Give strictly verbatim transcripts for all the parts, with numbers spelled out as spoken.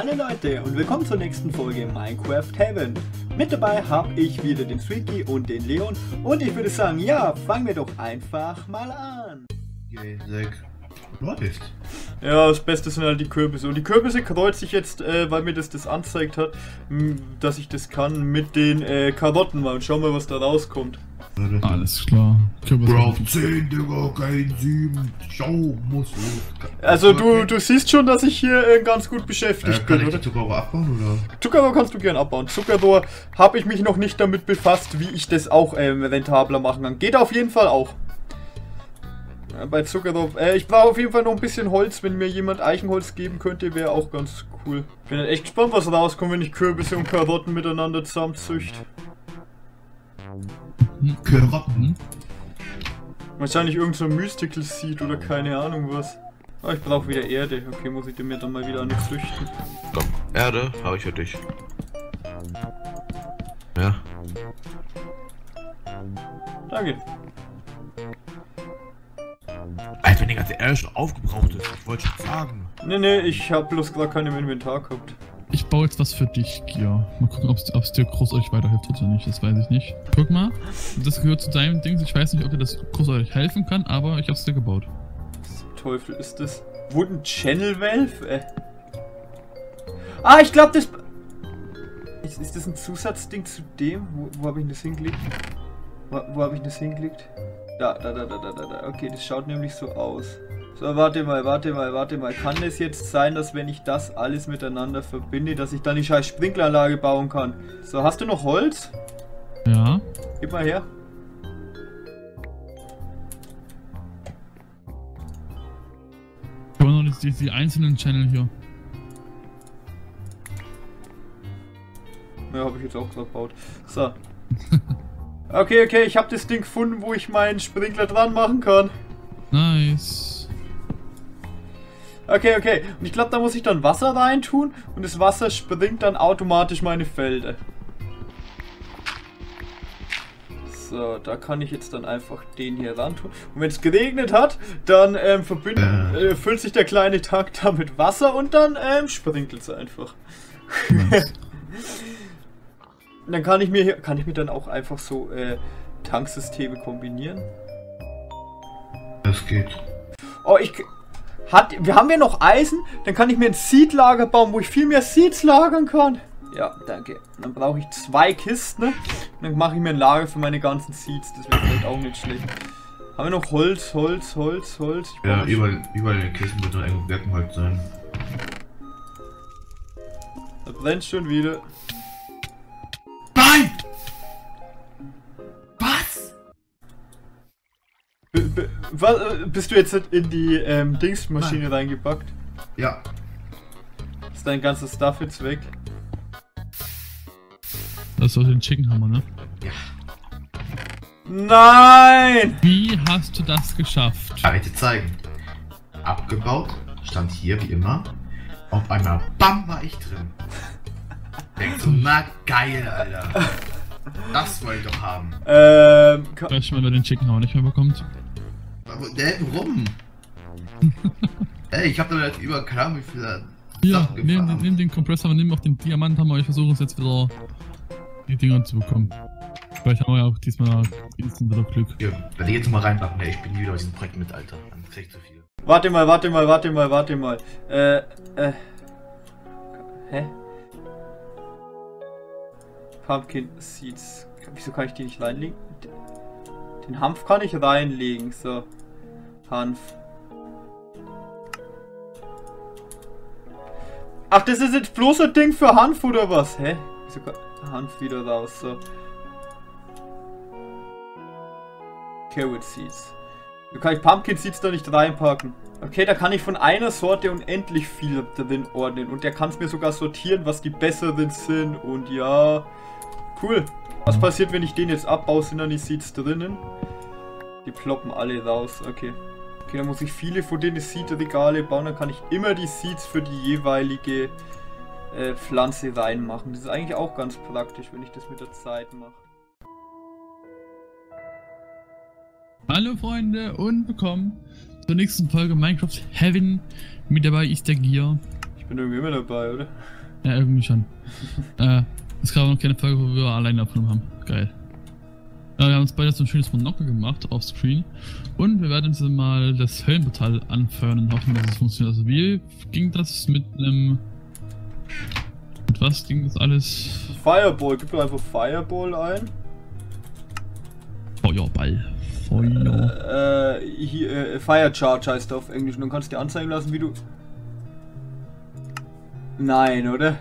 Hallo Leute und willkommen zur nächsten Folge Minecraft Heaven. Mit dabei habe ich wieder den Suiky und den Leon und ich würde sagen, ja, fangen wir doch einfach mal an. Ja, das Beste sind halt die Kürbisse und die Kürbisse kreuze ich jetzt, äh, weil mir das das angezeigt hat, dass ich das kann mit den äh, Karotten mal und schauen wir, was da rauskommt. Alles klar. Brauch zehn, Digga, kein sieben. Schau, muss los. Also du, du siehst schon, dass ich hier äh, ganz gut beschäftigt äh, kann bin, ich oder? Zuckerrohr abbauen, oder? Zuckerrohr kannst du gern abbauen. Zuckerrohr habe ich mich noch nicht damit befasst, wie ich das auch ähm, rentabler machen kann. Geht auf jeden Fall auch. Äh, bei Zuckerrohr. Äh, ich brauche auf jeden Fall noch ein bisschen Holz. Wenn mir jemand Eichenholz geben könnte, wäre auch ganz cool. Ich bin echt gespannt, was rauskommt, wenn ich Kürbisse und Karotten miteinander zusammenzüchte. Karotten? Wahrscheinlich irgend so ein Mystical Seed oder keine Ahnung was. Oh, ich brauche wieder Erde. Okay, muss ich dem mir dann mal wieder an den Früchten. Komm, Erde habe ich für dich. Ja. Danke. Alter, wenn die ganze Erde schon aufgebraucht ist, ich wollte schon sagen. Ne, ne, ich habe bloß gar keine im Inventar gehabt. Ich baue jetzt was für dich, Gia. Mal gucken, ob es dir groß euch weiterhilft oder nicht. Das weiß ich nicht. Guck mal, das gehört zu deinem Ding. Ich weiß nicht, ob dir das groß euch helfen kann, aber ich hab's dir gebaut. Was zum Teufel ist das? Wooden Channel Valve? Äh. Ah, ich glaube, das. Ist, ist das ein Zusatzding zu dem? Wo, wo habe ich das hingelegt? Wo, wo habe ich das hingelegt? Da, da, da, da, da, da. Okay, das schaut nämlich so aus. So, warte mal, warte mal, warte mal. Kann es jetzt sein, dass wenn ich das alles miteinander verbinde, dass ich dann die scheiß Sprinkleranlage bauen kann? So, hast du noch Holz? Ja. Gib mal her. Ich habe noch die, die einzelnen Channel hier. Ja, habe ich jetzt auch gerade gebaut. So. Okay, okay, ich habe das Ding gefunden, wo ich meinen Sprinkler dran machen kann. Nice. Okay, okay. Und ich glaube, da muss ich dann Wasser reintun und das Wasser springt dann automatisch meine Felder. So, da kann ich jetzt dann einfach den hier rantun. Und wenn es geregnet hat, dann ähm, verbinden, äh, füllt sich der kleine Tank da mit Wasser und dann ähm, sprinkelt es einfach. Dann kann ich mir hier, kann ich mir dann auch einfach so äh, Tanksysteme kombinieren. Das geht. Oh, ich... Hat, haben wir noch Eisen? Dann kann ich mir ein Seedlager bauen, wo ich viel mehr Seeds lagern kann. Ja, danke. Dann brauche ich zwei Kisten. Ne? Dann mache ich mir ein Lager für meine ganzen Seeds. Das wird vielleicht auch nicht schlecht. Haben wir noch Holz, Holz, Holz, Holz? Ich ja, überall, überall in den Kisten wird noch irgendwo Birkenholz sein. Da brennt schon wieder. Nein! Was? B -b Was, bist du jetzt in die ähm, Dingsmaschine Nein. reingepackt? Ja. Ist dein ganzes Stuff jetzt weg? Das war den Chickenhammer, ne? Ja. Nein! Wie hast du das geschafft? Kann ich dir zeigen. Abgebaut, stand hier wie immer. Auf einmal, bam, war ich drin. Denk so, na geil, Alter. Das wollte ich doch haben. Ähm, kann... Vielleicht mal, wer den Chickenhammer nicht mehr bekommt. Der rum. Ey, ich hab da jetzt über Kram wie viele ja, Sachen gefahren. Nimm den Kompressor, nimm auch den Diamanthammer. Ich versuche uns jetzt wieder die Dinger zu bekommen. Vielleicht haben wir ja auch diesmal instant wieder Glück. Ja, werde ich jetzt mal reinpacken. Ey, ich bin wieder bei diesem Projekt mit, Alter. Dann krieg ich zu viel. Warte mal, warte mal, warte mal, warte mal. Äh, äh. Hä? Pumpkin Seeds. Wieso kann ich die nicht reinlegen? Den Hanf kann ich reinlegen, so. Hanf. Ach, das ist jetzt bloß ein Ding für Hanf oder was? Hä? Sogar Hanf wieder raus, so. Carrot Seeds. Da kann ich Pumpkin Seeds da nicht reinpacken. Okay, da kann ich von einer Sorte unendlich viel drin ordnen. Und der kann es mir sogar sortieren, was die besseren sind. Und ja. Cool. Was passiert, wenn ich den jetzt abbaue? Sind dann die Seeds drinnen? Die ploppen alle raus, okay. Okay, dann muss ich viele von denen Seed-Regale bauen, dann kann ich immer die Seeds für die jeweilige äh, Pflanze reinmachen. Das ist eigentlich auch ganz praktisch, wenn ich das mit der Zeit mache. Hallo Freunde und willkommen zur nächsten Folge Minecraft Heaven. Mit dabei ist der Gia. Ich bin irgendwie immer dabei, oder? Ja, irgendwie schon. äh, es gab noch keine Folge, wo wir alleine aufgenommen haben. Geil. Ja, wir haben uns beide so ein schönes Monokel gemacht, auf Screen. Und wir werden uns mal das Höllenportal anfeuern und hoffen, dass es funktioniert. Also wie ging das mit einem... Mit was ging das alles? Fireball, gib doch einfach Fireball ein. Feuerball. Feuer. Äh, äh, hier, äh, Fire Charge heißt er auf Englisch. Und dann kannst du dir anzeigen lassen, wie du... Nein, oder?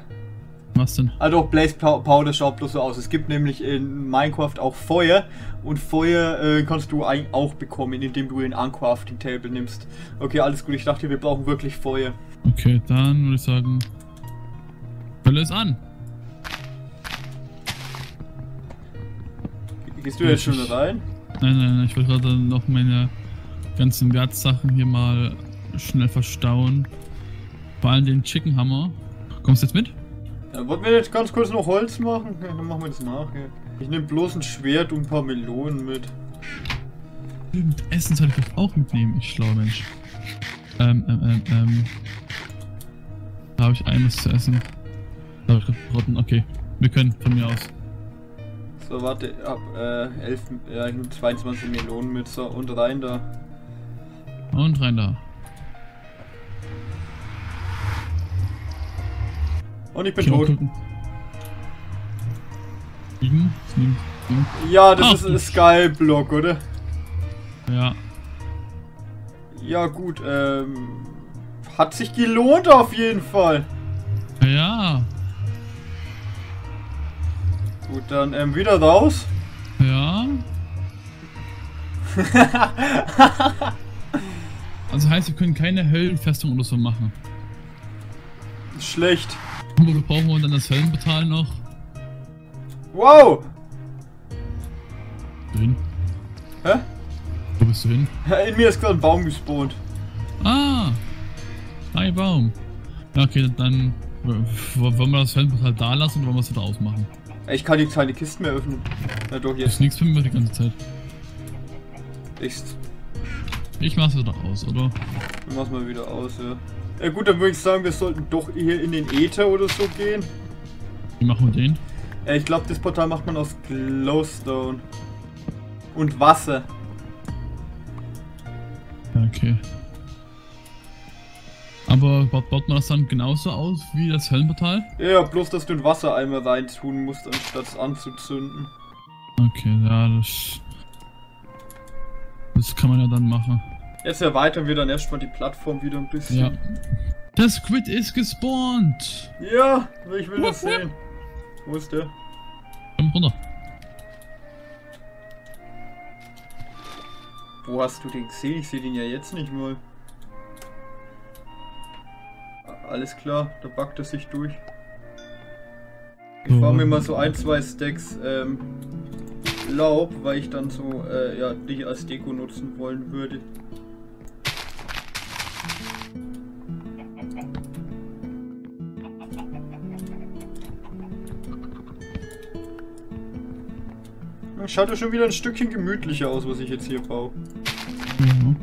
Was denn? Ah doch, Blaze Powder schaut bloß so aus. Es gibt nämlich in Minecraft auch Feuer. Und Feuer äh, kannst du ein, auch bekommen, indem du den Uncrafting Table nimmst. Okay, alles gut. Ich dachte, wir brauchen wirklich Feuer. Okay, dann würde ich sagen... Hölle ist an! Gehst du jetzt schon rein? Nein, nein, nein. Ich wollte gerade noch meine ganzen Wertsachen hier mal schnell verstauen. Vor allem den Chicken Hammer. Kommst du jetzt mit? Ja, wollten wir jetzt ganz kurz noch Holz machen? Ja, dann machen wir das nachher. Ja. Ich nehme bloß ein Schwert und ein paar Melonen mit. Mit Essen soll ich auch mitnehmen, ich schlauer Mensch. Ähm, ähm, ähm, ähm. Da habe ich eines zu essen. Da habe ich gebrochen. Okay, wir können von mir aus. So, warte, ich habe äh, elf, ja, ich nehme zweiundzwanzig Melonen mit. So, und rein da. Und rein da. Und ich bin ich tot. Liegen? Liegen? Liegen? Ja, das ah, ist ein Skyblock, oder? Ja. Ja gut, ähm... hat sich gelohnt auf jeden Fall. Ja. Gut, dann ähm, wieder raus. Ja. Also heißt, wir können keine Höllenfestung oder so machen. Schlecht. Aber wir brauchen dann das Höllenportal noch. Wow! Wohin? Hä? Wo bist du hin? In mir ist gerade ein Baum gespawnt. Ah! Hi Baum. Ja, okay, dann wollen wir das Höllenportal da lassen oder wollen wir es wieder ausmachen? Ich kann die kleine Kisten mehr öffnen. Na doch, jetzt. Ist nichts für mich die ganze Zeit. Ich. Ich mach's wieder aus, oder? Ich mach's mal wieder aus, ja. Ja gut, dann würde ich sagen, wir sollten doch hier in den Äther oder so gehen. Wie machen wir den? Ja, ich glaube, das Portal macht man aus Glowstone. Und Wasser. Okay. Aber baut man das dann genauso aus wie das Höllenportal? Ja, bloß, dass du ein Wassereimer rein tun musst, anstatt es anzuzünden. Okay, ja, das... Das kann man ja dann machen. Jetzt erweitern wir dann erstmal die Plattform wieder ein bisschen. Ja. Der Squid ist gespawnt! Ja, ich will das sehen. Wo ist der? Komm runter. Wo hast du den gesehen? Ich sehe den ja jetzt nicht mal. Alles klar, da backt er sich durch. Ich oh. fahre mir mal so ein, zwei Stacks ähm, Laub, weil ich dann so äh, ja, dich als Deko nutzen wollen würde. Schaut ja schon wieder ein Stückchen gemütlicher aus, was ich jetzt hier baue. Mhm.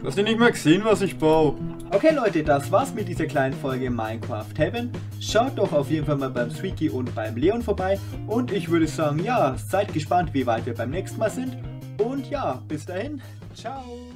Du hast ja nicht mal gesehen, was ich baue. Okay Leute, das war's mit dieser kleinen Folge Minecraft Heaven. Schaut doch auf jeden Fall mal beim Suiky und beim Leon vorbei. Und ich würde sagen, ja, seid gespannt, wie weit wir beim nächsten Mal sind. Und ja, bis dahin, ciao.